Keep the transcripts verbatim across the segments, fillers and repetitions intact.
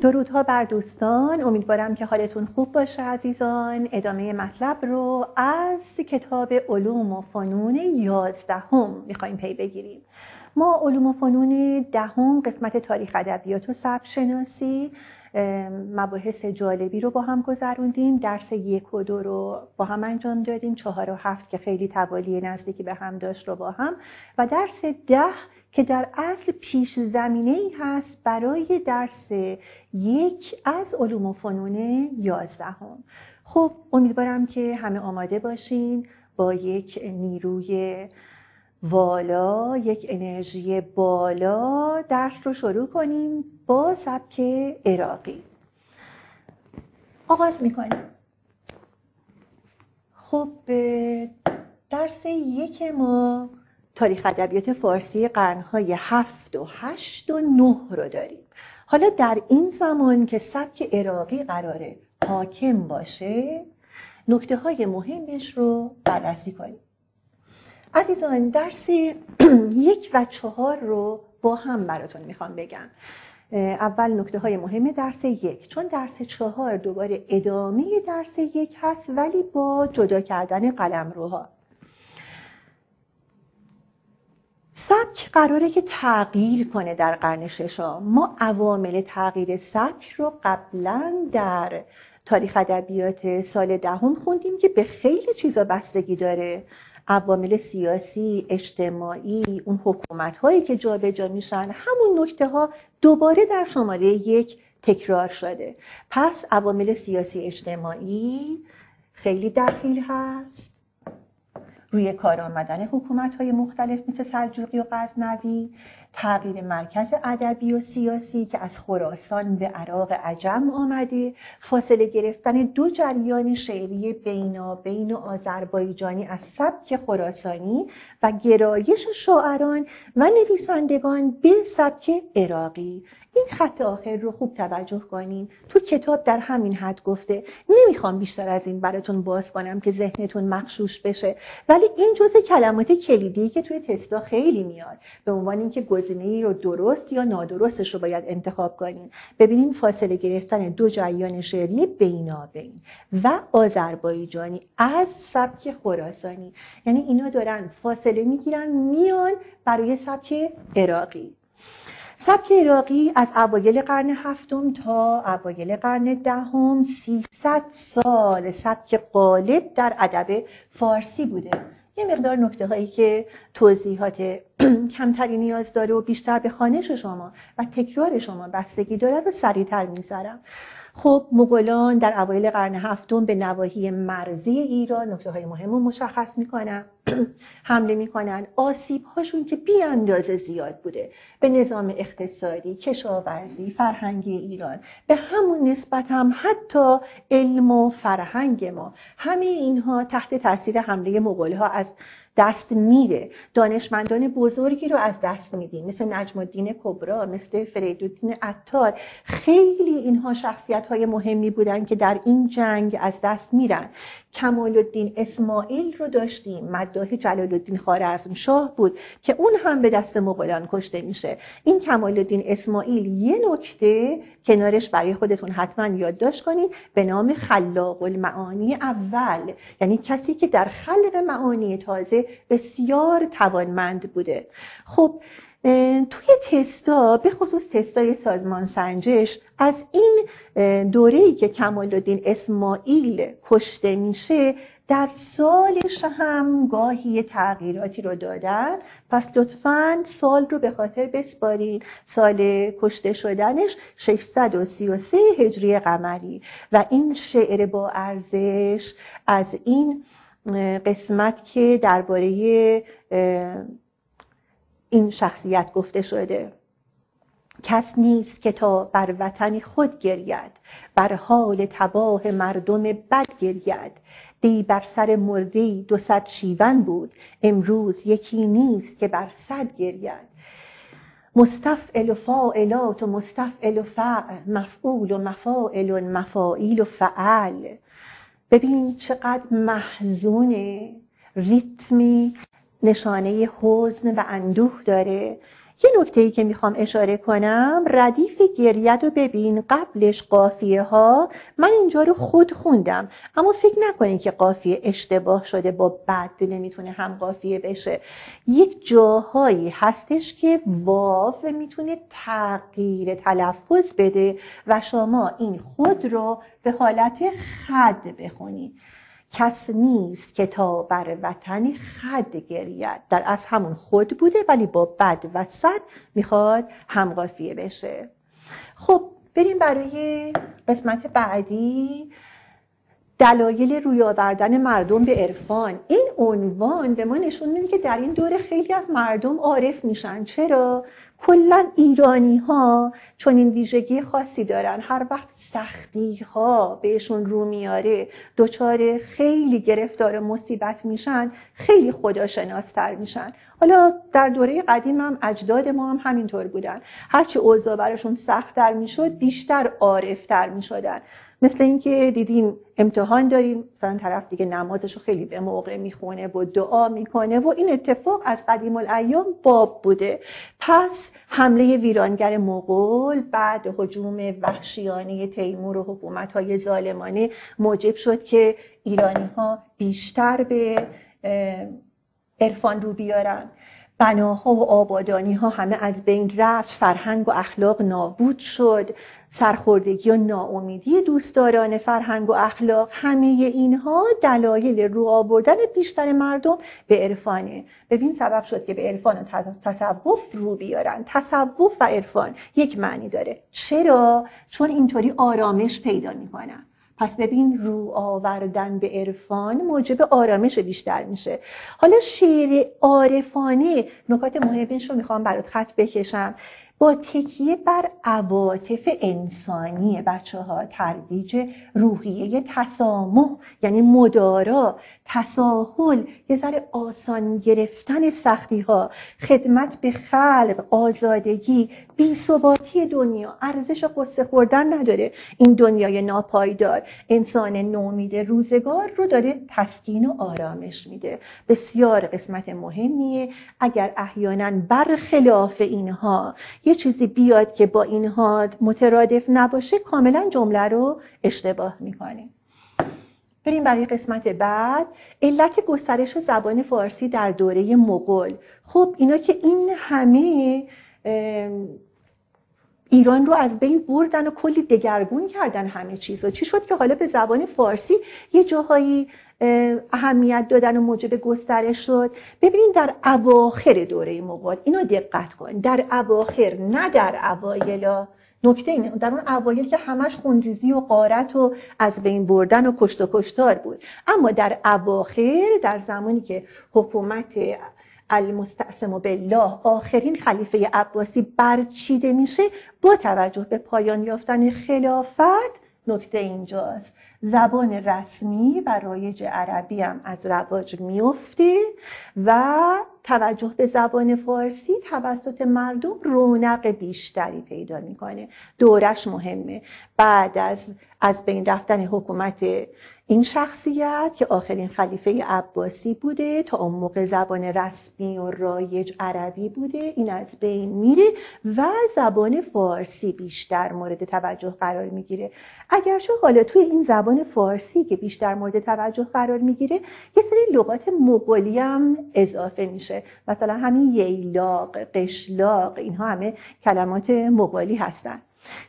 درودها بر دوستان، امیدوارم که حالتون خوب باشه عزیزان. ادامه مطلب رو از کتاب علوم و فنون یازدهم میخواییم پی بگیریم. ما علوم و فنون دهم قسمت تاریخ ادبیات و سبک شناسی مباحث جالبی رو با هم گذروندیم. درس یک و دو رو با هم انجام دادیم، چهار و هفت که خیلی توالی نزدیکی به هم داشت رو با هم، و درس ده که در اصل پیش زمینه ای هست برای درس یک از علوم و فنون یازدهم. خب امیدوارم که همه آماده باشین با یک نیروی والا، یک انرژی بالا درس رو شروع کنیم با سبک عراقی. آغاز میکنیم. خب درس یک ما تاریخ ادبیات فارسی قرنهای هفت و هشت و نه رو داریم. حالا در این زمان که سبک عراقی قراره حاکم باشه، نکته های مهمش رو بررسی کنیم. عزیزان درس یک و چهار رو با هم براتون میخوام بگم. اول نکته های مهم درس یک، چون درس چهار دوباره ادامه درس یک هست ولی با جدا کردن قلمروها. سبک قراره که تغییر کنه در قرن ششم. ما عوامل تغییر سبک رو قبلا در تاریخ ادبیات سال دهم خوندیم که به خیلی چیزا بستگی داره. عوامل سیاسی، اجتماعی، اون حکومت هایی که جابجا میشن، همون نکته ها دوباره در شماره یک تکرار شده. پس عوامل سیاسی اجتماعی خیلی دخیل هست. روی کار آمدن حکومت‌های مختلف مثل سلجوقی و غزنوی، تغییر مرکز ادبی و سیاسی که از خراسان به عراق عجم آمده، فاصله گرفتن دو جریان شعری بینابین و آذربایجانی از سبک خراسانی و گرایش شاعران و نویسندگان به سبک عراقی. این خط آخر رو خوب توجه کنین، تو کتاب در همین حد گفته. نمیخوام بیشتر از این براتون باز کنم که ذهنتون مغشوش بشه، ولی این جزء کلمات کلیدی که توی تستا خیلی میاد، به عنوان اینکه گزینه‌ای رو درست یا نادرستش رو باید انتخاب کنین. ببینین فاصله گرفتن دو جریان شعری بینابین و آذربایجانی از سبک خراسانی، یعنی اینا دارن فاصله میگیرن میان برای سبک عراقی. سبک عراقی از اوایل قرن هفتم تا اوایل قرن دهم سیصد سال سبک غالب در ادب فارسی بوده. یه مقدار نکته هایی که توضیحات کمتری نیاز داره و بیشتر به خوانش شما و تکرار شما بستگی داره رو سریعتر میذارم. خب مغولان در اوایل قرن هفتم به نواحی مرزی ایران، نکته های مهم رو مشخص میکنن، حمله میکنن. آسیب هاشون که بی اندازه زیاد بوده به نظام اقتصادی، کشاورزی، فرهنگی ایران. به همون نسبت هم حتی علم و فرهنگ ما، همه اینها تحت تاثیر حمله مغول ها از دست میره. دانشمندان بزرگی رو از دست میدیم، مثل نجم الدین کبری، مثل فریدالدین عطار. خیلی اینها شخصیت های مهمی بودن که در این جنگ از دست میرن. کمال الدین اسماعیل رو داشتیم، مداح جلال الدین خوارزمشاه بود که اون هم به دست مغولان کشته میشه. این کمال الدین اسماعیل یه نکته کنارش برای خودتون حتما یادداشت کنید به نام خلاق المعانی اول، یعنی کسی که در خلق معانی تازه بسیار توانمند بوده. خب توی تستا، به خصوص تستای سازمان سنجش، از این دوره‌ای که کمال‌الدین اسماعیل کشته میشه در سالش هم گاهی تغییراتی رو دادن. پس لطفاً سال رو به خاطر بسپارین، سال کشته شدنش ششصد و سی و سه هجری قمری. و این شعر با ارزش از این قسمت که درباره این شخصیت گفته شده: کس نیست که تا بر وطن خود گرید، بر حال تباه مردم بد گرید. دی بر سر مرده‌ای دو صد شیون بود، امروز یکی نیست که بر صد گرید. مستفعل و فاعلات و مستفعل و فعل، مفعول و مفاعل و مفاعیل و فعل. ببین چقدر محزونه، ریتمی نشانه حزن و اندوه داره. یه نکته‌ای که میخوام اشاره کنم، ردیف گریه رو ببین، قبلش قافیه ها، من اینجا رو خود خوندم اما فکر نکنین که قافیه اشتباه شده با بد نمیتونه هم قافیه بشه. یک جاهایی هستش که واو میتونه تغییر تلفظ بده و شما این خود رو به حالت خد بخونید. کس نیست که تا بر وطن خد گرید، در از همون خود بوده ولی با بد و صد میخواد همقافیه بشه. خب بریم برای قسمت بعدی، دلایل روی آوردن مردم به عرفان. این عنوان به ما نشون میده که در این دوره خیلی از مردم عارف میشن. چرا؟ کلا ایرانی ها چون این ویژگی خاصی دارن، هر وقت سختی ها بهشون رو میاره، دچار خیلی گرفتار مصیبت میشن، خیلی خداشناستر میشن. حالا در دوره قدیم هم اجداد ما هم همینطور بودن، هرچی اوضاع براشون سخت‌تر میشد بیشتر عارفتر میشدن. مثل اینکه دیدیم امتحان داریم، مثلا طرف دیگه نمازشو خیلی به موقع میخونه و دعا میکنه و این اتفاق از قدیم الایام باب بوده. پس حمله ویرانگر مغول بعد هجوم وحشیانه تیمور و حکومت‌های ظالمانه موجب شد که ایرانی‌ها بیشتر به عرفان رو بیارن. بناها و آبادانی‌ها همه از بین رفت، فرهنگ و اخلاق نابود شد، سرخوردگی و ناامیدی دوستداران فرهنگ و اخلاق، همه اینها دلایل رو آوردن بیشتر مردم به عرفانه. ببین سبب شد که به عرفان و تصوف رو بیارن. تصوف و عرفان یک معنی داره. چرا؟ چون اینطوری آرامش پیدا میکنن. پس ببین رو آوردن به عرفان موجب آرامش بیشتر میشه. حالا شعر عارفانه، نکات مهمش رو میخوام برات خط بکشم، با تکیه بر عواطف انسانی بچه ها، ترویج روحیه تسامح یعنی مدارا، تساهل یه ذره آسان گرفتن سختی ها، خدمت به خلق، آزادگی، بی‌ثباتی دنیا، ارزش قصه خوردن نداره این دنیای ناپایدار، انسان نومید روزگار رو داره تسکین و آرامش میده. بسیار قسمت مهمیه. اگر احیانا برخلاف اینها یه چیزی بیاد که با اینها مترادف نباشه کاملا جمله رو اشتباه میکنیم. بریم برای قسمت بعد، علت گسترش زبان فارسی در دوره مغول. خب اینا که این همه ایران رو از بین بردن و کلی دگرگون کردن همه چیز رو، چی شد که حالا به زبان فارسی یه جاهایی اهمیت دادن و موجب گسترش شد؟ ببینید در اواخر دوره مغول، اینو دقت کن، در اواخر نه در اوایل. نکته اینه در اون اوایل که همش خونریزی و غارت و از بین بردن و کشت و کشتار بود، اما در اواخر، در زمانی که حکومت المستعصم بالله، آخرین خلیفه عباسی برچیده میشه، با توجه به پایان یافتن خلافت، نکته اینجاست زبان رسمی و رایج عربی هم از رواج میفته و توجه به زبان فارسی توسط مردم رونق بیشتری پیدا میکنه. دورش مهمه، بعد از از بین رفتن حکومت این شخصیت که آخرین خلیفه عباسی بوده، تا اون موقع زبان رسمی و رایج عربی بوده، این از بین میره و زبان فارسی بیشتر مورد توجه قرار میگیره. اگرچه حالا توی این زبان فارسی که بیشتر مورد توجه قرار میگیره یه سری لغات مغولی هم اضافه میشه، مثلا همین ییلاق، قشلاق، اینها همه کلمات مغولی هستن.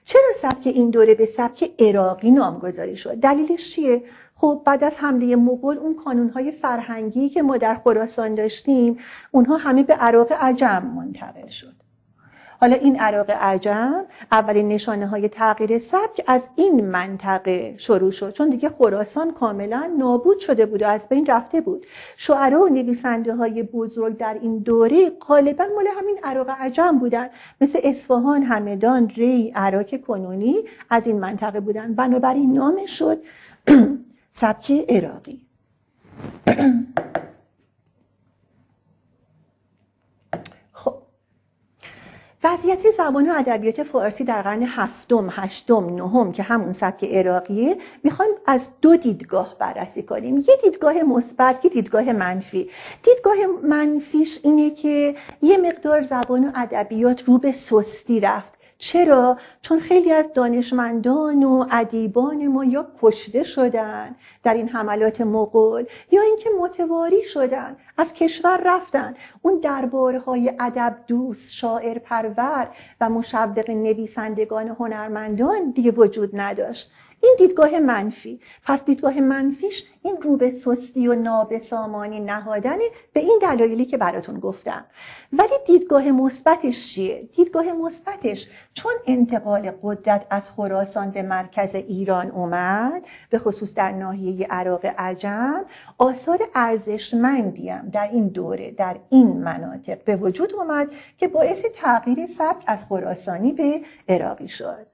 چرا سبک این دوره به سبک عراقی نامگذاری شد؟ دلیلش چیه؟ خب بعد از حمله مغول اون کانونهای فرهنگی که ما در خراسان داشتیم اونها همه به عراق عجم منتقل شد. حالا این عراق عجم اولین نشانه های تغییر سبک از این منطقه شروع شد، چون دیگه خراسان کاملا نابود شده بود و از بین رفته بود. شعرا و نویسنده های بزرگ در این دوره غالبا مال همین عراق عجم بودن، مثل اصفهان، همدان، ری، عراق کنونی از این منطقه بودن، بنابراین نامش شد سبک عراقی. وضعیت زبان و ادبیات فارسی در قرن هفتم، هشتم، نهم که همون سبک عراقیه میخوایم از دو دیدگاه بررسی کنیم، یه دیدگاه مثبت، یه دیدگاه منفی. دیدگاه منفیش اینه که یه مقدار زبان و ادبیات رو به سستی رفت. چرا؟ چون خیلی از دانشمندان و ادیبان ما یا کشته شدن در این حملات مغول یا اینکه متواری شدن، از کشور رفتن. اون دربارهای ادب دوست، شاعر پرور و مشوق نویسندگان هنرمندان دیگه وجود نداشت. این دیدگاه منفی. پس دیدگاه منفیش این رو به سستی و نابسامانی نهادنه، به این دلایلی که براتون گفتم. ولی دیدگاه مثبتش چیه؟ دیدگاه مثبتش چون انتقال قدرت از خراسان به مرکز ایران اومد، به خصوص در ناحیه عراق عجم، آثار ارزشمندی هم در این دوره در این مناطق به وجود اومد که باعث تغییر سبک از خراسانی به عراقی شد.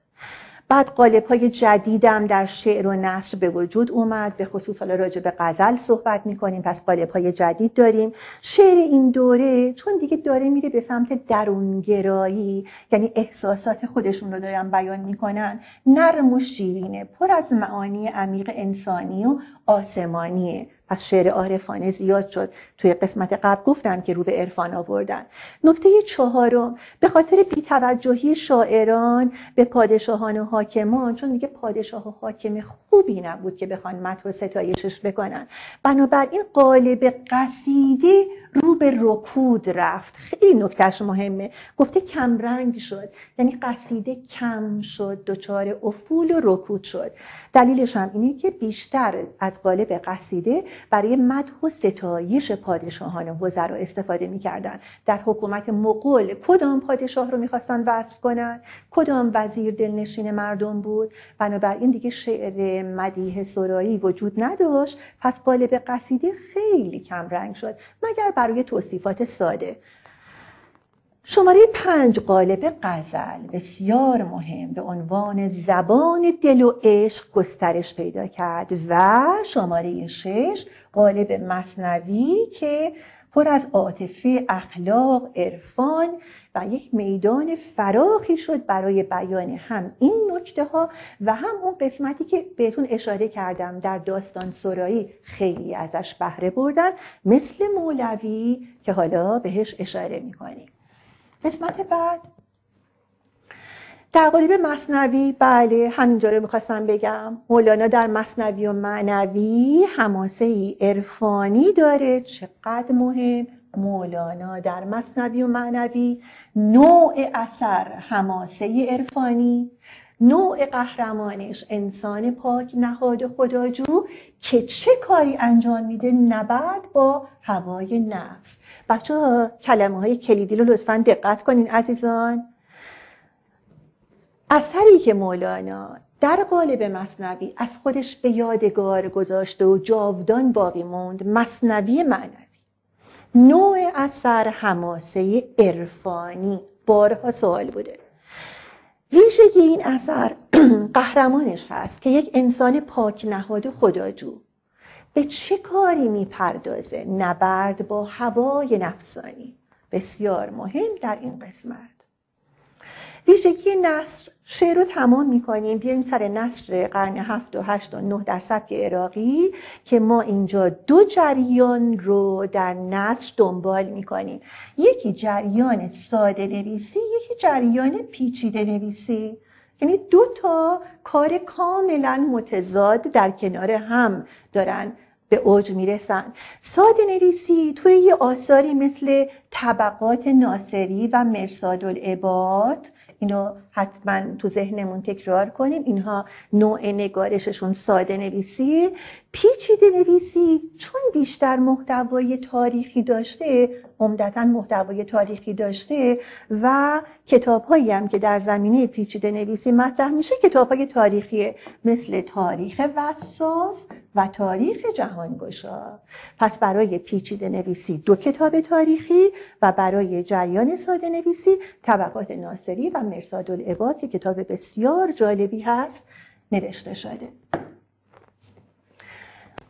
بعد قالب‌های جدیدم در شعر و نثر به وجود اومد، به خصوص حالا راجع به غزل صحبت می‌کنیم، پس قالب‌های جدید داریم. شعر این دوره چون دیگه داره میره به سمت درونگرایی، یعنی احساسات خودشون رو دارن بیان می‌کنن، نرم و شیرینه، پر از معانی عمیق انسانی و آسمانیه. پس شعر عارفانه زیاد شد. توی قسمت قبل گفتم که رو به عرفان آوردن. نکته چهارم، به خاطر بی‌توجهی شاعران به پادشاهان و حاکمان، چون دیگه پادشاه و حاکم خوبی نبود که بخوان مدح و ستایشش بکنن، بنابراین قالب قصیده رو به رکود رفت. خیلی نکتهش مهمه، گفته کمرنگ شد، یعنی قصیده کم شد، دچار افول و رکود شد. دلیلش هم اینه که بیشتر از قالب قصیده برای مدح و ستایش پادشاهان و وزرا استفاده می‌کردن. در حکومت مغول کدام پادشاه رو می‌خواستن وصف کنن، کدام وزیر دلنشین مردم بود، بنابراین دیگه شعر مدیح سرایی وجود نداشت. پس قالب قصیده خیلی کمرنگ شد، مگر برای توصیفات ساده. شماره پنج، قالب غزل بسیار مهم به عنوان زبان دل و عشق گسترش پیدا کرد. و شماره شش، قالب مثنوی که پر از عاطفه، اخلاق، عرفان و یک میدان فراخی شد برای بیان هم این نکته ها و هم اون قسمتی که بهتون اشاره کردم در داستان سرایی خیلی ازش بهره بردن، مثل مولوی که حالا بهش اشاره میکنیم. قسمت بعد در قالب مثنوی، بله همینجا رو میخواستم بگم، مولانا در مثنوی و معنوی حماسه ای عرفانی داره. چقدر مهم! مولانا در مثنوی و معنوی نوع اثر حماسه عرفانی، نوع قهرمانش انسان پاک نهاد خداجو که چه کاری انجام میده؟ نبرد با هوای نفس. بچه ها کلمه های کلیدی رو لطفاً دقت کنین عزیزان. اثری که مولانا در قالب مثنوی از خودش به یادگار گذاشته و جاودان باقی موند، مثنوی معنوی، نوع اثر حماسه عرفانی، بارها سوال بوده. ویژگی این اثر قهرمانش هست که یک انسان پاک نهاد خداجو به چه کاری میپردازه؟ نبرد با هوای نفسانی، بسیار مهم در این قسمت. ویژگی نثر، شعر رو تمام میکنیم، بیایم سر نثر قرن هفت و هشت و نه در سبک عراقی که ما اینجا دو جریان رو در نثر دنبال میکنیم، یکی جریان ساده نویسی، یکی جریان پیچیده نویسی، یعنی دو تا کار کاملا متضاد در کنار هم دارن به اوج میرسن. ساده نویسی توی یه آثاری مثل طبقات ناصری و مرصادالعباد، اینو حتما تو ذهنمون تکرار کنیم، اینها نوع نگارششون ساده نویسی. پیچیده نویسی چون بیشتر محتوای تاریخی داشته، عمدتاً محتوای تاریخی داشته و کتاب‌هایی هم که در زمینه پیچیده نویسی مطرح میشه کتاب‌های تاریخیه، مثل تاریخ وصاف و تاریخ جهانگشا. پس برای پیچیده نویسی دو کتاب تاریخی و برای جریان ساده نویسی طبقات ناصری و مرصادالعباد که کتاب بسیار جالبی هست نوشته شده.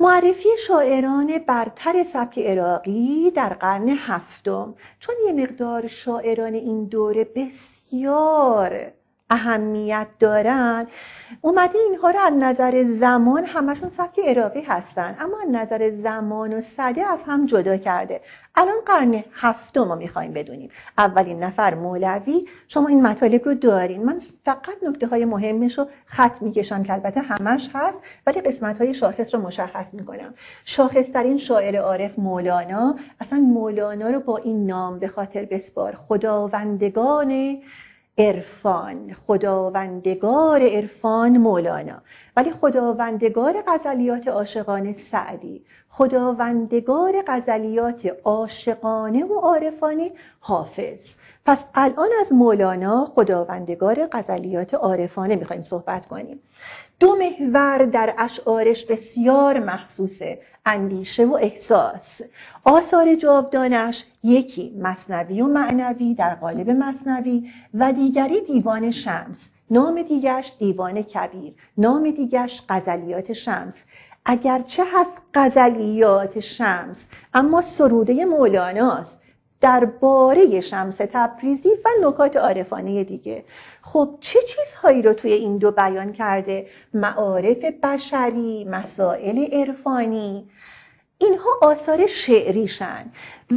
معرفی شاعران برتر سبک عراقی در قرن هفتم، چون یه مقدار شاعران این دوره بسیار اهمیت دارن، اومده اینها رو از نظر زمان همشون سبک عراقی هستن، اما از نظر زمان و سده از هم جدا کرده. الان قرن هفتم ما میخوایم بدونیم. اولین نفر مولوی. شما این مطالب رو دارین، من فقط نکته های مهمش رو خط میکشم که البته همش هست ولی قسمت های شاخص رو مشخص میکنم. شاخص ترین شاعر عارف مولانا. اصلا مولانا رو با این نام به خاطر بسپار، خداوندگان عرفان، خداوندگار عرفان مولانا. ولی خداوندگار غزلیات عاشقانه سعدی، خداوندگار غزلیات عاشقانه و عارفانه حافظ. پس الان از مولانا خداوندگار غزلیات عارفانه میخوایم صحبت کنیم. دو محور در اشعارش بسیار محسوسه، اندیشه و احساس. آثار جاودانش، یکی مثنوی و معنوی در قالب مثنوی و دیگری دیوان شمس، نام دیگرش دیوان کبیر، نام دیگرش غزلیات شمس. اگرچه هست غزلیات شمس اما سروده مولاناست درباره شمس تبریزی و نکات عارفانه دیگه. خب چه چیزهایی رو توی این دو بیان کرده؟ معارف بشری، مسائل عرفانی. اینها آثار شعریشن.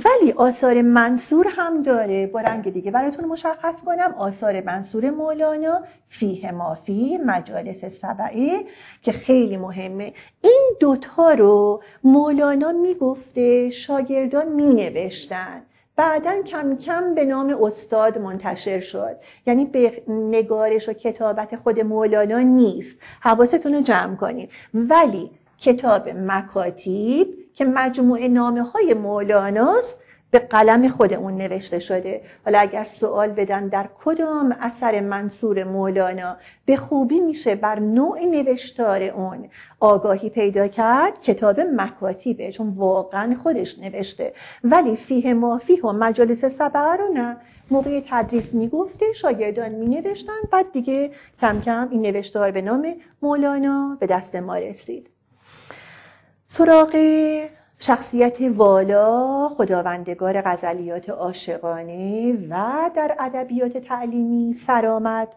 ولی آثار منصور هم داره. با رنگ دیگه براتون مشخص کنم، آثار منصور مولانا، فیه مافی، مجالس سبعه که خیلی مهمه. این دوتا رو مولانا میگفته، شاگردان مینوشتن، بعداً کم کم به نام استاد منتشر شد. یعنی به نگارش و کتابت خود مولانا نیست، حواستون رو جمع کنید. ولی کتاب مکاتیب که مجموعه نامه های مولاناست به قلم خود اون نوشته شده. حالا اگر سوال بدن در کدام اثر منصور مولانا به خوبی میشه بر نوع نوشتار اون آگاهی پیدا کرد، کتاب مکاتیبه، چون واقعا خودش نوشته. ولی فیه مافیه و مجالس سبعه رو نه، موقع تدریس میگفته، شاگردان مینوشتن، بعد دیگه کم کم این نوشتار به نام مولانا به دست ما رسید. سراغ شخصیت والا، خداوندگار غزلیات عاشقانه و در ادبیات تعلیمی سرآمد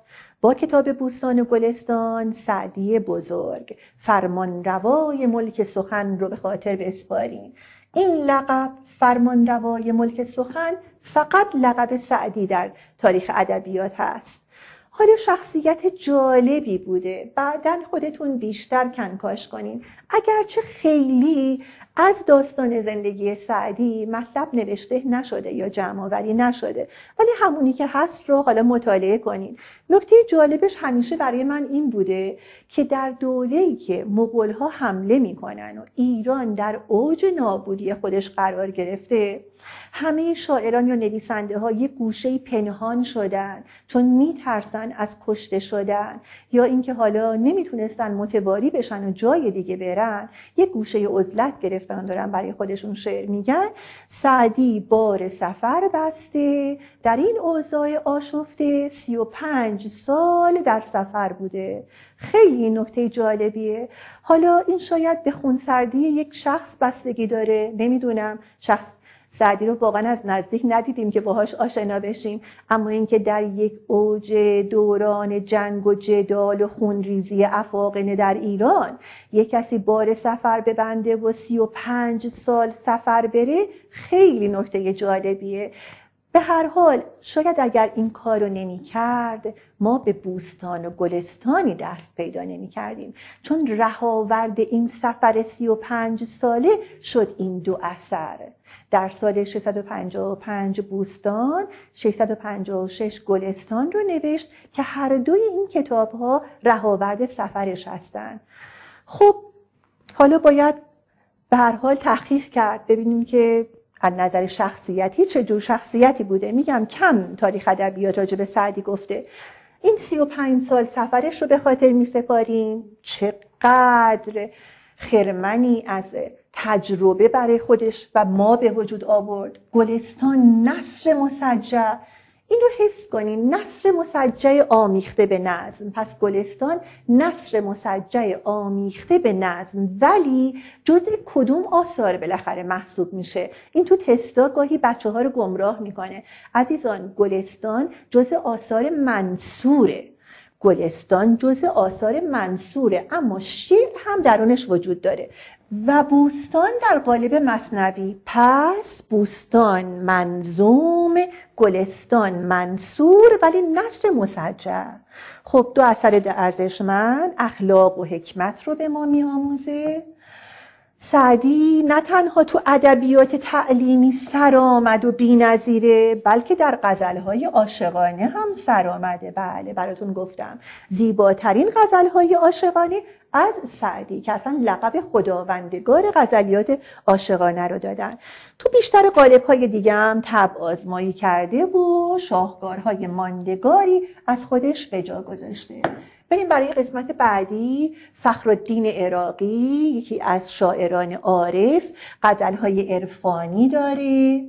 با کتاب بوستان و گلستان، سعدی بزرگ، فرمانروای ملک سخن رو به خاطر بسپارین. این لقب فرمانروای ملک سخن فقط لقب سعدی در تاریخ ادبیات هست. حالا شخصیت جالبی بوده، بعداً خودتون بیشتر کنکاش کنین. اگرچه خیلی از داستان زندگی سعدی مطلب نوشته نشده یا جمع‌آوری نشده، ولی همونی که هست رو حالا مطالعه کنین. نکته جالبش همیشه برای من این بوده که در دوره‌ای که مغول‌ها حمله میکنن و ایران در اوج نابودی خودش قرار گرفته، همه شاعران یا نویسنده ها یه گوشه پنهان شدن چون میترسن از کشته شدن یا اینکه حالا نمیتونستن متواری بشن و جای دیگه برن، یه گوشه عزلت گرفتن، دارن برای خودشون شعر میگن. سعدی بار سفر بسته، در این اوضاع آشفته سی و پنج سال در سفر بوده. خیلی نکته جالبیه. حالا این شاید به خونسردی یک شخص بستگی داره، نمیدونم، شخص سعدی رو واقعا از نزدیک ندیدیم که باهاش آشنا بشیم، اما اینکه در یک اوج دوران جنگ و جدال و خونریزی افاقنه در ایران یک کسی بار سفر ببنده و سی و پنج سال سفر بره، خیلی نکته جالبیه. به هر حال شاید اگر این کار رو نمی کرد ما به بوستان و گلستانی دست پیدا نمی کردیم، چون رهاورد این سفر سی و پنج ساله شد این دو اثر. در سال ششصد و پنجاه و پنج بوستان، ششصد و پنجاه و شش گلستان رو نوشت که هر دوی این کتاب ها رهاورد سفرش هستند. خب حالا باید به هر حال تحقیق کرد ببینیم که از نظر شخصیتی چه جور شخصیتی بوده. میگم کم تاریخ ادبیات راجع به سعدی گفته. این سی و پنج سال سفرش رو به خاطر می سپاریم. چقدر خرمنی از تجربه برای خودش و ما به وجود آورد. گلستان، نثر مسجع، این رو حفظ کنین. نثر مسجع آمیخته به نظم. پس گلستان نثر مسجع آمیخته به نظم، ولی جزء کدوم آثار بالاخره محسوب میشه؟ این تو تستا گاهی بچه ها رو گمراه میکنه. عزیزان، گلستان جزء آثار منثوره. گلستان جزء آثار منثوره، اما شعر هم درونش وجود داره و بوستان در قالب مثنوی. پس بوستان منظوم، گلستان منثور، ولی نثر مسجع. خب دو اثر ارزشمند اخلاق و حکمت رو به ما میآموزه. سعدی نه تنها تو ادبیات تعلیمی سرآمد و بی‌نظیره، بلکه در غزل‌های عاشقانه هم سرآمده. بله، براتون گفتم زیباترین غزل‌های عاشقانه از سعدی که اصلا لقب خداوندگار غزلیات عاشقانه رو دادن. تو بیشتر قالب‌های دیگه هم طبع آزمایی کرده و شاهکارهای ماندگاری از خودش به جا گذاشته. بریم برای قسمت بعدی. فخرالدین عراقی یکی از شاعران عارف، غزل‌های عرفانی داره،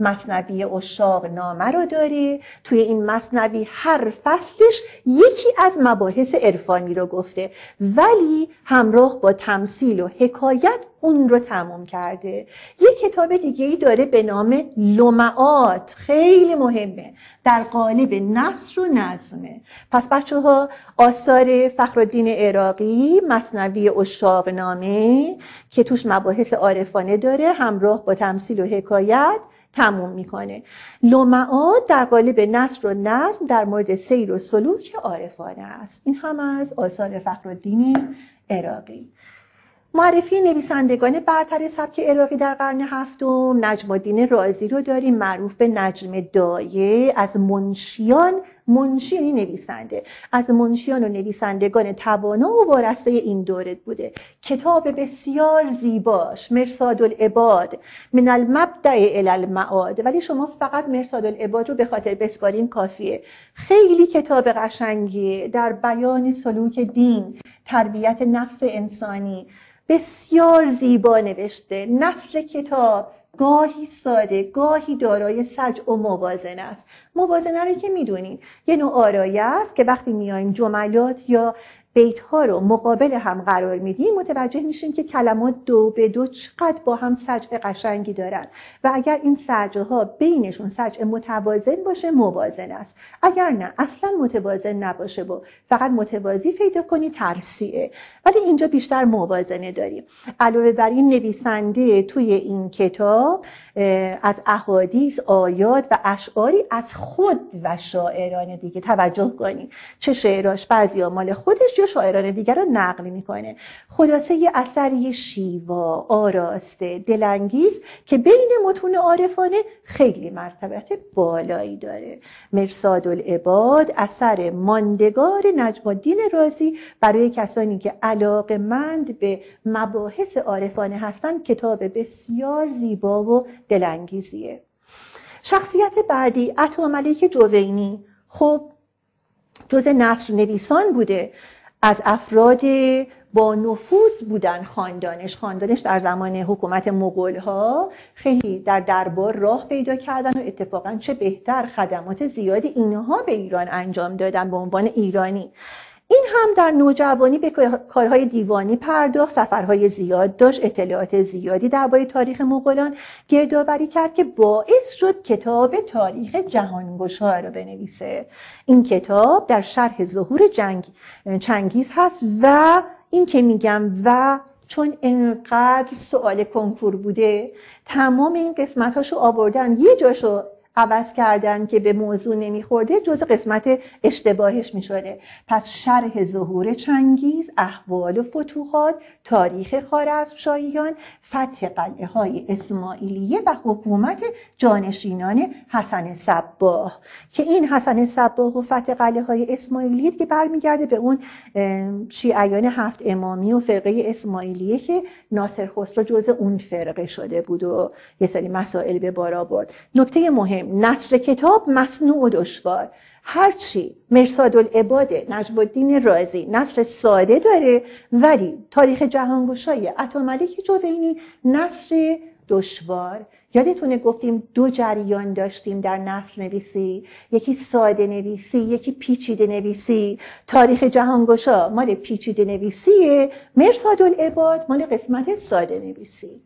مثنوی عشاق نامه رو داره. توی این مثنوی هر فصلش یکی از مباحث عرفانی رو گفته، ولی همراه با تمثیل و حکایت اون رو تموم کرده. یه کتاب دیگه ای داره به نام لمعات، خیلی مهمه، در قالب نثر و نظمه. پس بچه ها آثار فخرالدین عراقی، مثنوی عشاق نامه که توش مباحث عارفانه داره همراه با تمثیل و حکایت تموم میکنه. لمعات در قالب نثر و نظم در مورد سیر و سلوک عارفانه است. این هم از آثار فخرالدین عراقی. معرفی نویسندگان برتر سبک عراقی در قرن هفتم. نجم الدین رازی رو داریم، معروف به نجم دایه. از منشیان، منشی نویسنده، از منشیان و نویسندگان توانا و وارسته این دوره بوده. کتاب بسیار زیباش مرصاد العباد، من المبدع الی المعاد، ولی شما فقط مرصاد العباد رو به خاطر بسپارین کافیه. خیلی کتاب قشنگی در بیان سلوک دین، تربیت نفس انسانی، بسیار زیبا نوشته. نثر کتاب گاهی ساده، گاهی دارای سجع و موازنه است. موازنه رو که میدونین یه نوع آرایه است که وقتی میایم جملات یا بیتها رو مقابل هم قرار میدیم متوجه میشین که کلمات دو به دو چقدر با هم سجع قشنگی دارن و اگر این سجع ها بینشون سجع متوازن باشه موازن است، اگر نه اصلا متوازن نباشه و فقط متوازی پیدا کنی ترسیه، ولی اینجا بیشتر موازنه داریم. علاوه بر این نویسنده توی این کتاب از احادیث، آیات و اشعاری از خود و شاعران دیگه توجه کنید، چه شعراش بعضیا مال خودش شاعران دیگر رو نقل میکنه. خلاصه یه اثری شیوا، آراسته، دلانگیز که بین متون عارفانه خیلی مرتبت بالایی داره. مرصاد العباد اثر ماندگار نجم الدین رازی، برای کسانی که علاقه‌مند به مباحث عارفانه هستن کتاب بسیار زیبا و دلانگیزیه. شخصیت بعدی عطاملیک جوینی، خب جزء نثر نویسان بوده، از افراد با نفوذ بودن خاندانش. خاندانش در زمان حکومت مغول‌ها خیلی در دربار راه پیدا کردن و اتفاقا چه بهتر خدمات زیادی اینها به ایران انجام دادن به عنوان ایرانی. این هم در نوجوانی به کارهای دیوانی پرداخت، سفرهای زیاد داشت، اطلاعات زیادی درباره تاریخ مغولان گردآوری کرد که باعث شد کتاب تاریخ جهانگشا رو بنویسه. این کتاب در شرح ظهور جنگ چنگیز هست و این که میگم و چون انقدر سوال کنکور بوده تمام این قسمتاشو آوردن، یه جاشو عوض کردن که به موضوع نمیخورده، جز قسمت اشتباهش میشده. پس شرح ظهور چنگیز، احوال و فتوحات، تاریخ خوارزمشاهیان، فتح قلعه های اسماعیلیه و حکومت جانشینان حسن صباه، که این حسن صباه و فتح قلعه های اسماعیلیه که برمیگرده به اون شیعیان هفت امامی و فرقه اسماعیلیه که ناصر خسرو جز اون فرقه شده بود و یه سری مسائل به بار آورد. نکته مهم، نثر کتاب مصنوع و دشوار. هرچی مرصاد العباد، نجم الدین رازی نثر ساده داره، ولی تاریخ جهانگشای عطاملیک جوینی نثر دشوار، یادتونه گفتیم دو جریان داشتیم در نثر نویسی، یکی ساده نویسی، یکی پیچیده نویسی. تاریخ جهانگشا مال پیچیده نویسیه، مرصادالعباد مال قسمت ساده نویسی.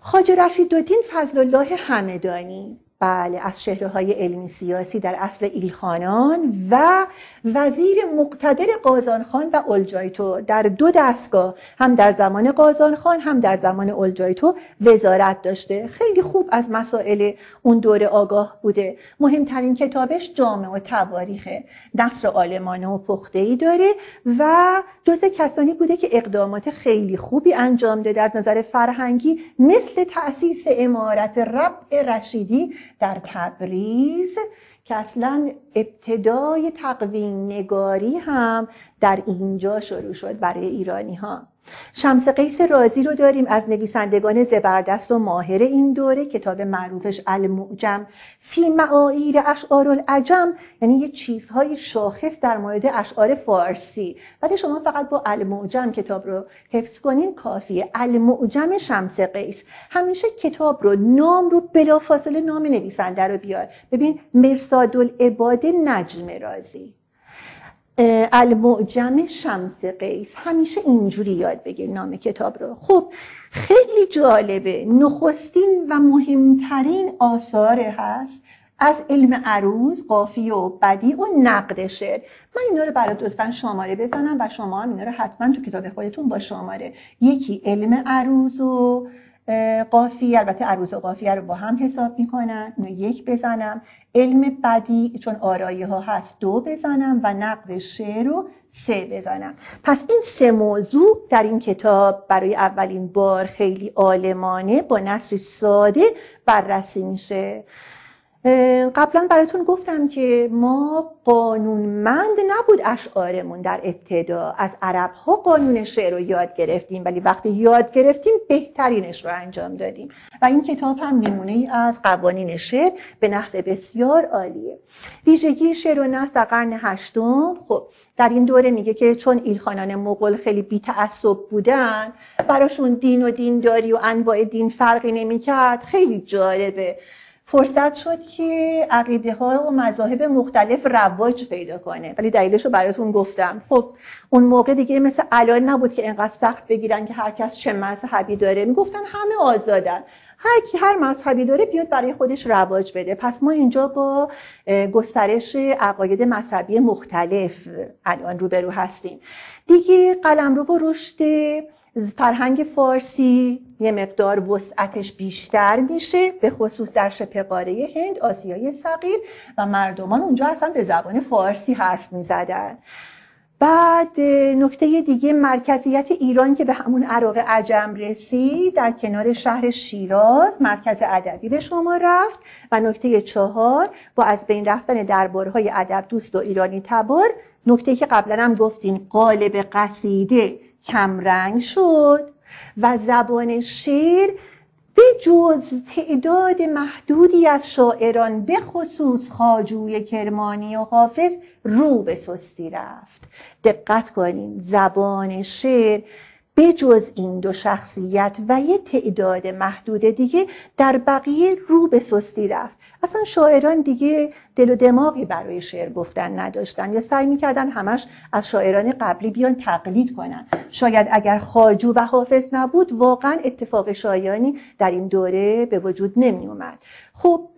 خواجه رشیدالدین فضلالله همدانی، بله، از چهره‌های علمی سیاسی در عصر ایلخانان و وزیر مقتدر قازانخان و اولجایتو، در دو دستگاه، هم در زمان قازانخان هم در زمان اولجایتو وزارت داشته. خیلی خوب از مسائل اون دوره آگاه بوده. مهمترین کتابش جامعه و تواریخه، نثر آلمانه و پخته‌ای داره و جزء کسانی بوده که اقدامات خیلی خوبی انجام داده از نظر فرهنگی، مثل تأسیس امارت ربع رشیدی در تبریز که اصلا ابتدای تقویم نگاری هم در اینجا شروع شد برای ایرانی ها. شمس قیس رازی رو داریم از نویسندگان زبردست و ماهر این دوره، کتاب معروفش المعجم، فی معایر اشعارالعجم، یعنی یه چیزهای شاخص در مورد اشعار فارسی، ولی شما فقط با المعجم کتاب رو حفظ کنین کافیه. المعجم شمس قیس. همیشه کتاب رو، نام رو، بلافاصله نام نویسنده رو بیار. ببین، مرصادالعباد نجم رازی، المعجم شمس قیس، همیشه اینجوری یاد بگیر نام کتاب رو. خب خیلی جالبه، نخستین و مهمترین آثاره هست از علم عروض، قافیه و بدیع و نقد شعر. من اینا رو برات لطفاً شماره بزنم و شما هم اینا رو حتما تو کتاب خودتون با شماره، یکی علم عروض و قافیه، البته عروض و قافیه رو با هم حساب میکنن، اینو یک بزنم، علم بدیع چون آرایه ها هست دو بزنم و نقد شعر رو سه بزنم. پس این سه موضوع در این کتاب برای اولین بار خیلی عالمانه با نثر ساده بررسی میشه. قبلا براتون گفتم که ما قانونمند نبود اشعارمون در ابتدا، از عرب ها قانون شعر رو یاد گرفتیم، ولی وقتی یاد گرفتیم بهترینش رو انجام دادیم و این کتاب هم نمونه ای از قوانین شعر به نحو بسیار عالیه. ویژگی شعر و نثر در قرن هشتم، خب در این دوره میگه که چون ایلخانان مغول خیلی بی‌تعصب بودن، براشون دین و دینداری و انواع دین فرقی نمی‌کرد. خیلی جالبه، فرصت شد که عقیده ها و مذاهب مختلف رواج پیدا کنه، ولی دلیلش رو براتون گفتم. خب اون موقع دیگه مثل الان نبود که اینقدر سخت بگیرن که هر کس چه مذهبی داره، میگفتن همه آزادن، هر کی هر مذهبی داره بیاد برای خودش رواج بده. پس ما اینجا با گسترش عقاید مذهبی مختلف الان روبرو هستیم. دیگه قلمرو و رشد فرهنگ فارسی یه مقدار وسعتش بیشتر میشه، به خصوص در شبه قاره هند، آسیای صغیر، و مردمان اونجا اصلا به زبان فارسی حرف میزدن. بعد نکته دیگه، مرکزیت ایران که به همون عراق عجم رسید، در کنار شهر شیراز مرکز ادبی به شما رفت. و نکته چهار، با از بین رفتن دربارهای ادب دوست و ایرانی تبار، نکته که قبلا هم گفتیم، قالب قصیده کمرنگ شد و زبان شعر به جز تعداد محدودی از شاعران، به خصوص خواجوی کرمانی و حافظ، رو به سستی رفت. دقت کنین، زبان شعر به جز این دو شخصیت و یه تعداد محدود دیگه در بقیه رو به سستی رفت. اصلا شاعران دیگه دل و دماغی برای شعر گفتن نداشتن، یا سعی میکردن همش از شاعران قبلی بیان تقلید کنن. شاید اگر خواجو و حافظ نبود واقعا اتفاق شایانی در این دوره به وجود نمی اومد. خب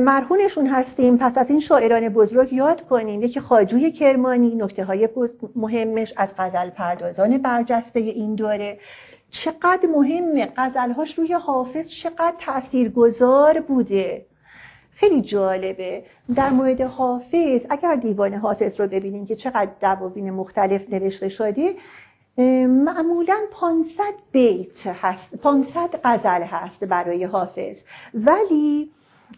مرهونشون هستیم، پس از این شاعران بزرگ یاد کنیم، یکی خواجوی کرمانی، نکته های مهمش از غزل پردازان برجسته این دوره. چقدر مهمه غزلهاش روی حافظ، چقدر تاثیرگذار بوده، خیلی جالبه. در مورد حافظ اگر دیوان حافظ رو ببینیم که چقدر دواوین مختلف نوشته شده، معمولاً پانصد بیت هست، پانصد غزل هست برای حافظ، ولی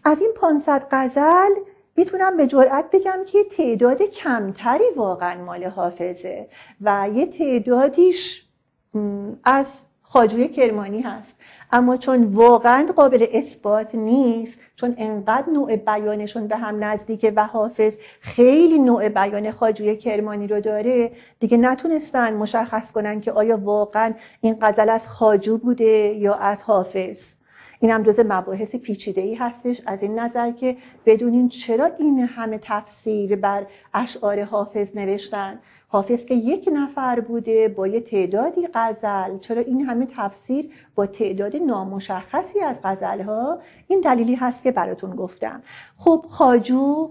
از این پانصد غزل میتونم به جرئت بگم که تعداد کمتری واقعا مال حافظه و یه تعدادیش از خاجوی کرمانی هست، اما چون واقعا قابل اثبات نیست، چون انقدر نوع بیانشون به هم نزدیکه و حافظ خیلی نوع بیان خاجوی کرمانی رو داره، دیگه نتونستن مشخص کنن که آیا واقعا این غزل از خاجو بوده یا از حافظ. این هم جزء مباحث پیچیده‌ای هستش از این نظر که بدونین چرا این همه تفسیر بر اشعار حافظ نوشتن. حافظ که یک نفر بوده با یه تعدادی غزل، چرا این همه تفسیر با تعداد نامشخصی از غزل‌ها؟ این دلیلی هست که براتون گفتم. خب خواجو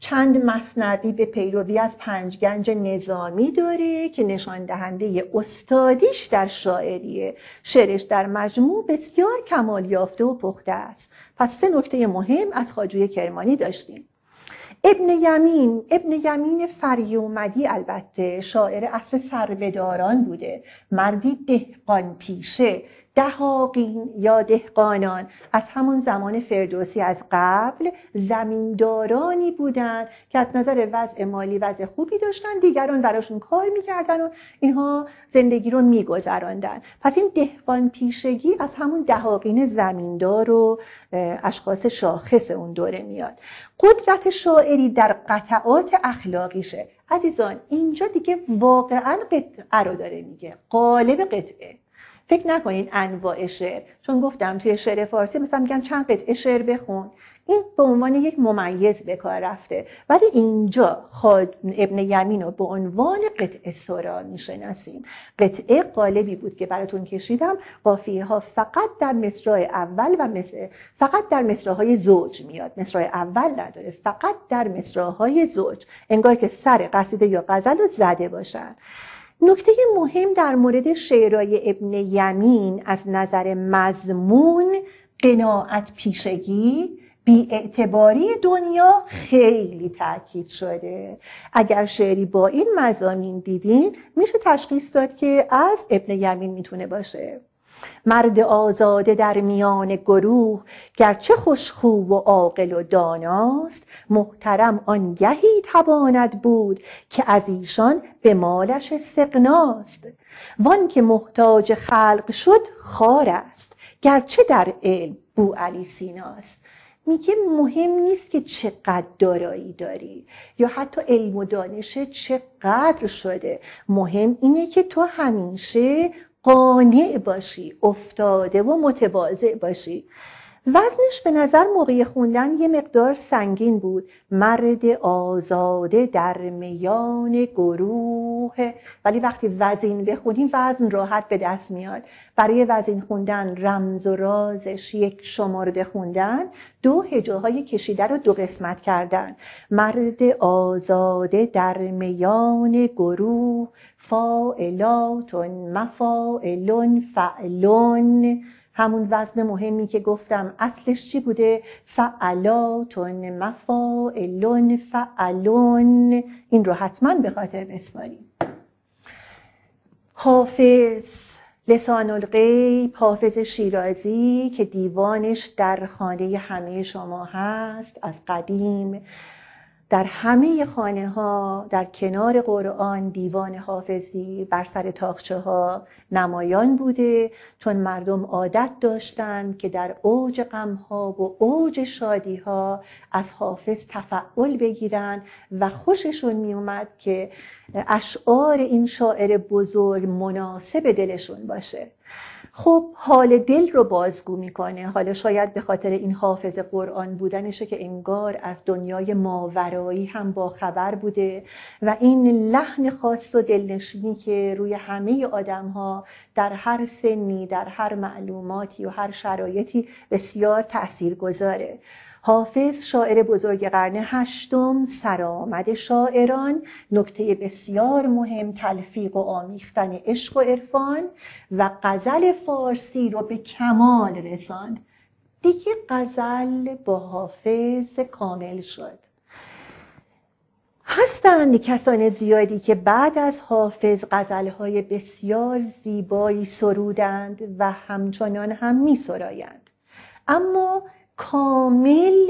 چند مثنوی به پیروی از پنجگنج نظامی داره که نشان دهنده استادیش در شاعریه. شعرش در مجموع بسیار کمال یافته و پخته است. پس سه نکته مهم از خواجوی کرمانی داشتیم. ابن یمین، ابن یمین فریومدی البته شاعر عصر سربداران بوده، مردی دهقان پیشه، دهاقین یا دهقانان از همون زمان فردوسی از قبل زمیندارانی بودند که از نظر وضع مالی وضع خوبی داشتن، دیگران براشون کار میکردن و اینها زندگی رو میگذراندن. پس این دهقان پیشگی از همون دهاقین زمیندار و اشخاص شاخص اون دوره میاد. قدرت شاعری در قطعات اخلاقیشه. عزیزان اینجا دیگه واقعا قطعه رو داره میگه، قالب قطعه. فکر نکنین انواع شعر، چون گفتم توی شعر فارسی مثلا میگم چند قطعه شعر بخون، این به عنوان یک ممیز به کار رفته، ولی اینجا ابن یمین رو به عنوان قطعه سرا میشناسیم. قطعه قالبی بود که براتون کشیدم، قافیه ها فقط در مصرع اول و مصرع فقط در مصرعهای زوج میاد، مصرع اول نداره، فقط در مصرعهای زوج، انگار که سر قصیده یا غزل رو زده باشن. نکته مهم در مورد شعرهای ابن یمین از نظر مضمون، قناعت پیشگی، بی‌اعتباری دنیا خیلی تاکید شده. اگر شعری با این مضامین دیدین میشه تشخیص داد که از ابن یمین میتونه باشه. مرد آزاده در میان گروه، گرچه خوشخو و عاقل و داناست، محترم آنگهی تواند بود که از ایشان به مالش استغناست. وان که محتاج خلق شد خوار است، گرچه در علم بوعلی سیناست. میگه مهم نیست که چقدر دارایی داری یا حتی علم و دانش چقدر شده، مهم اینه که تو همیشه قانع باشی، افتاده و متواضع باشی. وزنش به نظر موقع خوندن یه مقدار سنگین بود. مرد آزاده در میان گروه، ولی وقتی وزین بخونیم وزن راحت به دست میاد. برای وزین خوندن رمز و رازش یک شمارده خوندن، دو هجاهای کشیده رو دو قسمت کردن. مرد آزاده در میان گروه، فاعلاتون مفاعلون فعلون، همون وزن مهمی که گفتم اصلش چی بوده؟ فعلاتون مفاعلون فعلون. این رو حتما به خاطر بسپاریم. حافظ، لسان الغیب، حافظ شیرازی که دیوانش در خانه همه شما هست، از قدیم در همه خانه ها در کنار قرآن دیوان حافظی بر سر تاقچه ها نمایان بوده، چون مردم عادت داشتند که در اوج غم ها و اوج شادی ها از حافظ تفعول بگیرن و خوششون می اومد که اشعار این شاعر بزرگ مناسب دلشون باشه. خب حال دل رو بازگو میکنه. حالا شاید به خاطر این حافظ قرآن بودنشه که انگار از دنیای ماورایی هم باخبر بوده و این لحن خاص و دلنشینی که روی همه آدمها در هر سنی، در هر معلوماتی و هر شرایطی بسیار تاثیرگذاره. حافظ شاعر بزرگ قرن هشتم، سرآمد شاعران، نکته بسیار مهم تلفیق و آمیختن عشق و عرفان و غزل فارسی رو به کمال رساند. دیگه غزل با حافظ کامل شد. هستند کسان زیادی که بعد از حافظ غزل‌های بسیار زیبایی سرودند و همچنان هم می‌سرایند، اما کامل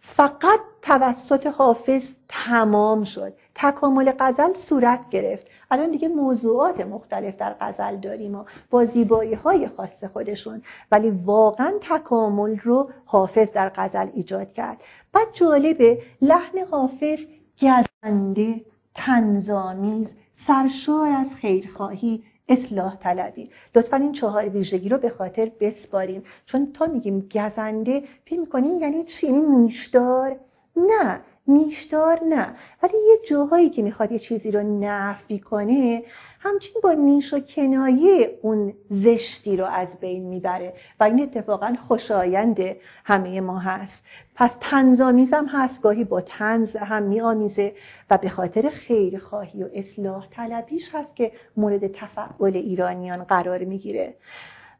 فقط توسط حافظ تمام شد. تکامل غزل صورت گرفت. الان دیگه موضوعات مختلف در غزل داریم و با زیبایی‌های خاص خودشون، ولی واقعا تکامل رو حافظ در غزل ایجاد کرد. بعد جالبه لحن حافظ گزنده، طنزآمیز، سرشار از خیرخواهی، اصلاح طلبی. لطفا این چهار ویژگی رو به خاطر بسپاریم، چون تا میگیم گزنده فکر می‌کنین یعنی چی؟ نیشدار؟ نه، نیشدار نه، ولی یه جاهایی که میخواد یه چیزی رو نفی کنه همچنین با نیش و کنایه اون زشتی رو از بین میبره و این اتفاقا خوشایند همه ما هست. پس طنزآمیز هم هست، گاهی با طنز هم میآمیزه و به خاطر خیرخواهی و اصلاح طلبیش هست که مورد تفعول ایرانیان قرار میگیره.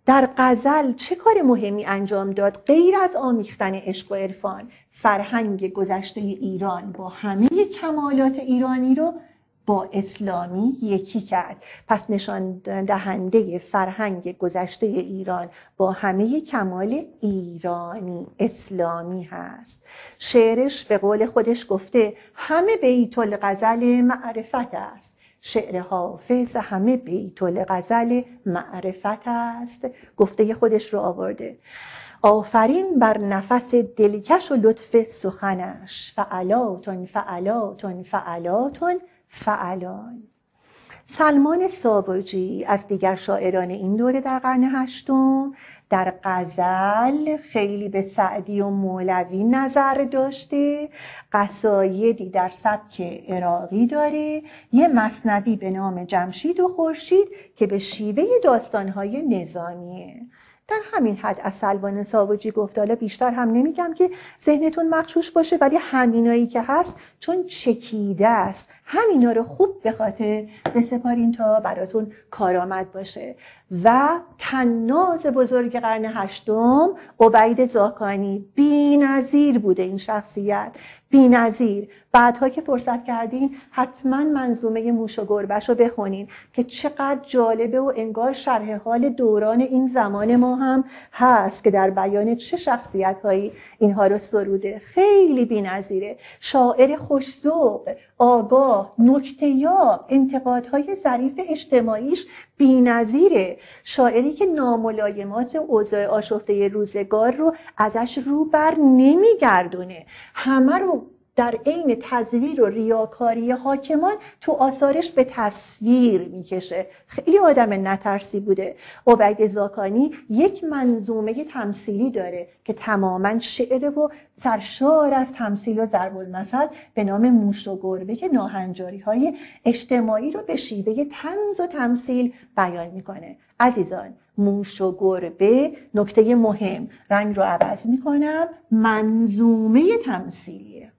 در غزل چه کار مهمی انجام داد غیر از آمیختن عشق و عرفان؟ فرهنگ گذشته ایران با همه کمالات ایرانی رو با اسلامی یکی کرد. پس نشان دهنده فرهنگ گذشته ایران با همه کمال ایرانی اسلامی هست. شعرش به قول خودش گفته همه بیت الغزل معرفت است. شعر حافظ همه بیت الغزل معرفت است. گفته خودش رو آورده. آفرین بر نفس دلکش و لطف سخنش، فعلاتون فعلاتون فعلاتون فعلان. سلمان ساوجی از دیگر شاعران این دوره در قرن هشتم در غزل خیلی به سعدی و مولوی نظر داشته، قصایدی در سبک عراقی داره، یه مثنوی به نام جمشید و خورشید که به شیوه داستانهای نظامیه. در همین حد از سلمان ساوجی گفت. حالا بیشتر هم نمیگم که ذهنتون مغشوش باشه، ولی همینایی که هست چون چکیده است همینا رو خوب به خاطر بسپارین تا براتون کارآمد باشه. و طناز بزرگ قرن هشتم عبید زاکانی، بی‌نظیر بوده این شخصیت، بی‌نظیر. بعدها که فرصت کردین حتما منظومه موش و گربش رو بخونین که چقدر جالبه و انگار شرح حال دوران این زمان ما هم هست که در بیان چه شخصیت هایی اینها رو سروده. خیلی بی‌نظیره. شاعر خوش‌ذوق، آگاه، نکته‌یاب، انتقادهای ظریف اجتماعیش بی‌نظیره. شاعری که ناملایمات اوضاع آشفته روزگار رو ازش رو بر نمیگردونه، همه رو در عین تزویر و ریاکاری حاکمان تو آثارش به تصویر میکشه. خیلی آدم نترسی بوده. عبید زاکانی یک منظومه تمثیلی داره که تماما شعر و سرشار از تمثیل و ضرب المثل به نام موش و گربه که ناهنجاری های اجتماعی رو به شیوه طنز و تمثیل بیان میکنه. عزیزان، موش و گربه، نکته مهم، رنگ رو عوض میکنم، منظومه تمثیلیه.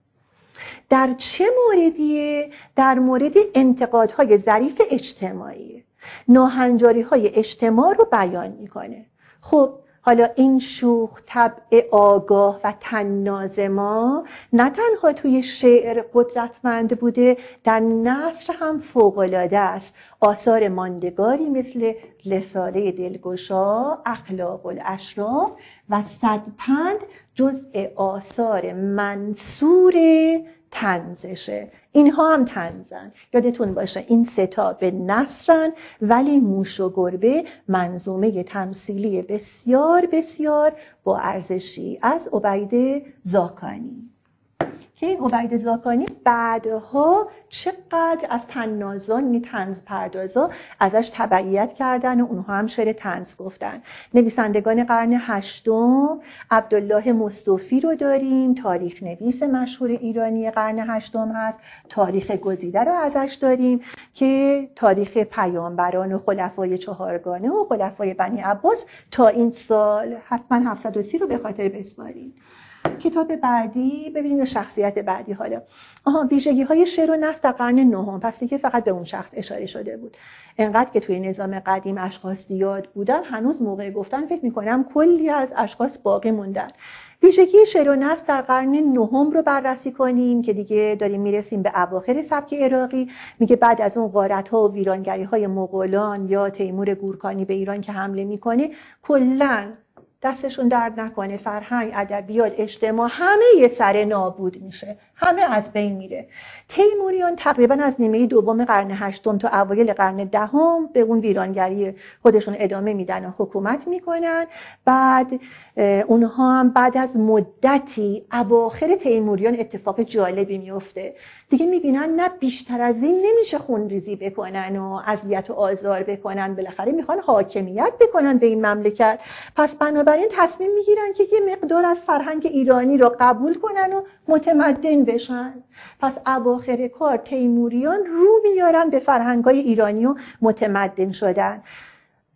در چه موردیه؟ در مورد انتقادهای ظریف اجتماعی، ناهنجاریهای اجتماع رو بیان میکنه. خب حالا این شوخ طبع آگاه و طناز ما نه تنها توی شعر قدرتمند بوده، در نثر هم فوق‌العاده است. آثار ماندگاری مثل رساله دلگشا، اخلاق الاشراف و صدپند جزء آثار منصور طنزشه. اینها هم طنزن. یادتون باشه این سه تا به نثرن، ولی موش و گربه منظومه تمثیلی بسیار بسیار با ارزشی از عبید زاکانی که این عبید زاکانی بعدها چقدر از طنازان، طنز پردازا ازش تبعیت کردن و اونها هم شعر طنز گفتن. نویسندگان قرن هشتم عبدالله مصطفی رو داریم، تاریخ نویس مشهور ایرانی قرن هشتم هست. تاریخ گزیده رو ازش داریم که تاریخ پیامبران و خلفای چهارگانه و خلفای بنی عباس تا این سال، حتما هفتصد و سی رو به خاطر بسپارین. کتاب بعدی ببینیم شخصیت بعدی. حالا آها ویژگی های شعر و نثر در قرن نهم، پس دیگه فقط به اون شخص اشاره شده بود. انقدر که توی نظام قدیم اشخاص زیاد بودن، هنوز موقع گفتن فکر میکنم کلی از اشخاص باقی موندن. ویژگی شعر و نثر در قرن نهم رو بررسی کنیم که دیگه داریم میرسیم به اواخر سبک عراقی. میگه بعد از اون غارت‌ها و ویرانگری‌های مغولان یا تیمور گورکانی به ایران که حمله میکنه، کلاً دستشون درد نکنه، فرهنگ، ادبیات، اجتماع همه یه سر نابود میشه، همه از بین میره. تیموریان تقریبا از نیمه دوم قرن هشتم تا اوایل قرن دهم به اون ویرانگری خودشون ادامه میدن و حکومت میکنن. بعد اونها هم بعد از مدتی اواخر تیموریان اتفاق جالبی میفته دیگه، میبینن نه بیشتر از این نمیشه خونریزی بکنن و اذیت و آزار بکنن، بالاخره میخوان حاکمیت بکنن به این مملکت. پس بنابراین تصمیم میگیرن که یه مقدار از فرهنگ ایرانی رو قبول کنن و متمدن بشن. پس اواخر کار تیموریان رو میارن به فرهنگای ایرانی و متمدن شدن.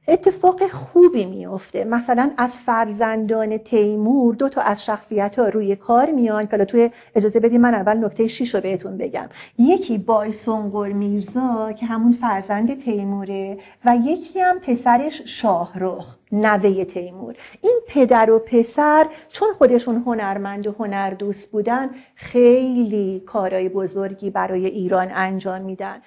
اتفاق خوبی میفته، مثلا از فرزندان تیمور دو تا از شخصیت‌ها روی کار میان که توی اجازه بدید من اول نکته شش رو بهتون بگم. یکی بایسونقر میرزا که همون فرزند تیموره و یکی هم پسرش شاهرخ نوه تیمور. این پدر و پسر چون خودشون هنرمند و هنردوست بودن خیلی کارهای بزرگی برای ایران انجام میدن.